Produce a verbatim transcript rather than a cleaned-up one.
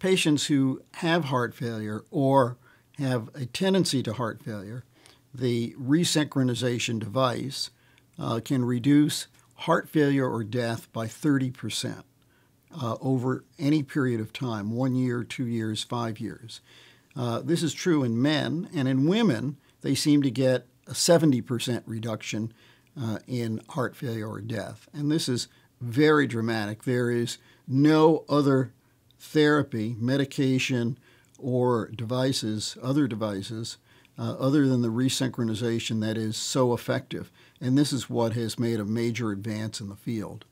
patients who have heart failure or have a tendency to heart failure, the resynchronization device uh, can reduce heart failure or death by thirty percent uh, over any period of time, one year, two years, five years. Uh, this is true in men, and in women, they seem to get a seventy percent reduction uh, in heart failure or death. And this is very dramatic. There is no other therapy, medication, or devices, other devices, uh, other than the resynchronization that is so effective. And this is what has made a major advance in the field.